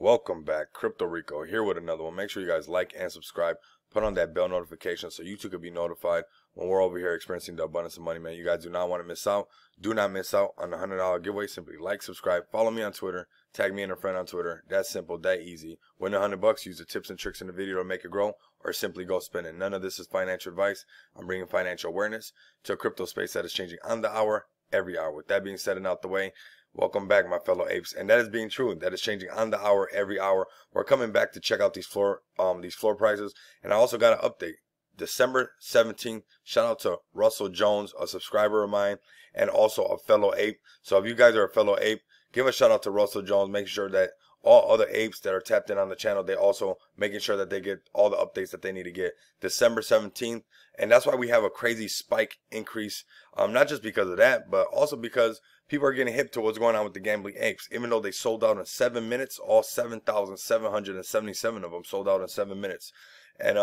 Welcome back, Crypto Rico here with another one. Make sure you guys like and subscribe. Put on that bell notification so you too could be notified when we're over here experiencing the abundance of money, man. You guys do not want to miss out. Do not miss out on the $100 giveaway. Simply like, subscribe, follow me on Twitter, tag me and a friend on Twitter. That's simple, that easy. Win $100, use the tips and tricks in the video to make it grow, or simply go spend it. None of this is financial advice. I'm bringing financial awareness to a crypto space that is changing on the hour, every hour. With that being said and out the way, welcome back, my fellow apes. And that is being true. That is changing on the hour, every hour. We're coming back to check out these floor prices. And I also got an update. December 17th, shout out to Russell Jones, a subscriber of mine, and also a fellow ape. So if you guys are a fellow ape, give a shout out to Russell Jones. Make sure that all other apes that are tapped in on the channel, they also making sure that they get all the updates that they need to get. December 17th. And that's why we have a crazy spike increase. Not just because of that, but also because people are getting hip to what's going on with the Gambling Apes. Even though they sold out in 7 minutes, all 7,777 of them sold out in 7 minutes. And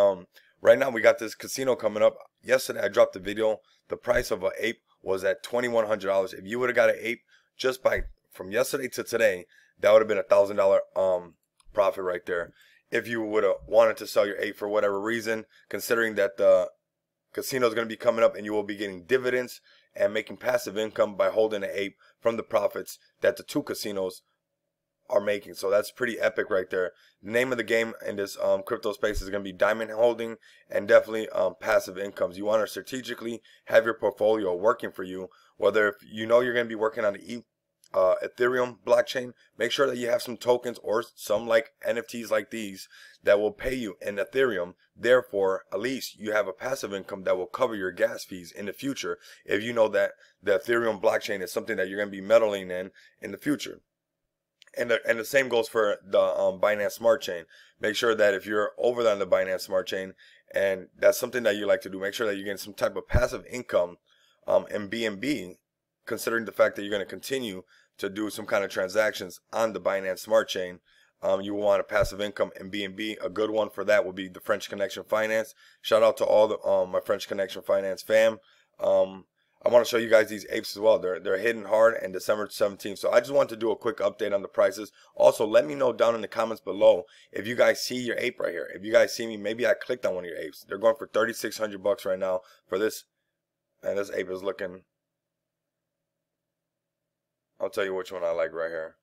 right now we got this casino coming up. Yesterday I dropped the video. The price of an ape was at $2,100. If you would have got an ape just by from yesterday to today, that would have been a $1,000 profit right there. If you would have wanted to sell your ape for whatever reason, considering that the casino is going to be coming up and you will be getting dividends and making passive income by holding an ape from the profits that the two casinos are making. So that's pretty epic right there. The name of the game in this crypto space is going to be diamond holding and definitely passive incomes. You want to strategically have your portfolio working for you, whether if you know you're going to be working on the Ethereum blockchain, make sure that you have some tokens or some like NFTs like these that will pay you in Ethereum. Therefore, at least you have a passive income that will cover your gas fees in the future if you know that the Ethereum blockchain is something that you're going to be meddling in the future. And the same goes for the Binance Smart Chain. Make sure that if you're over there on the Binance Smart Chain and that's something that you like to do, make sure that you're getting some type of passive income in BNB, considering the fact that you're going to continue to do some kind of transactions on the Binance Smart Chain. You will want a passive income in BNB. A good one for that would be the French Connection Finance. Shout out to all the my French Connection Finance fam. I want to show you guys these apes as well. They're hitting hard, and December 17th. So I just wanted to do a quick update on the prices. Also, let me know down in the comments below if you guys see your ape right here. If you guys see me, maybe I clicked on one of your apes. They're going for $3,600 right now for this. And this ape is looking, I'll tell you which one I like right here.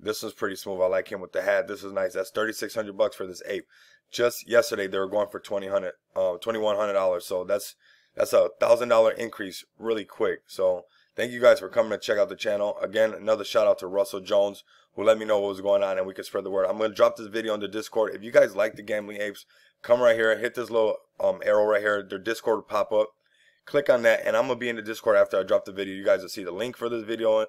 This is pretty smooth. I like him with the hat. This is nice. That's $3,600 for this ape. Just yesterday they were going for $2,100. So that's a $1,000 increase really quick. So thank you guys for coming to check out the channel. Again, another shout out to Russell Jones, who let me know what was going on and we could spread the word. I'm gonna drop this video on the Discord. If you guys like the Gambling Apes, come right here, hit this little arrow right here. Their Discord will pop up. Click on that, and I'm gonna be in the Discord after I drop the video. You guys will see the link for this video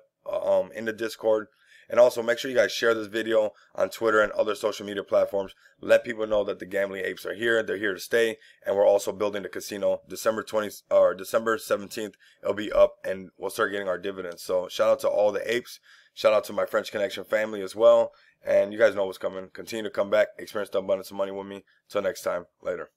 in the Discord. And also make sure you guys share this video on Twitter and other social media platforms. Let people know that the Gambling Apes are here. They're here to stay, and we're also building the casino. December 17th it'll be up, and we'll start getting our dividends. So shout out to all the apes. Shout out to my French Connection family as well. And you guys know what's coming. Continue to come back, experience the abundance of money with me. Till next time, later.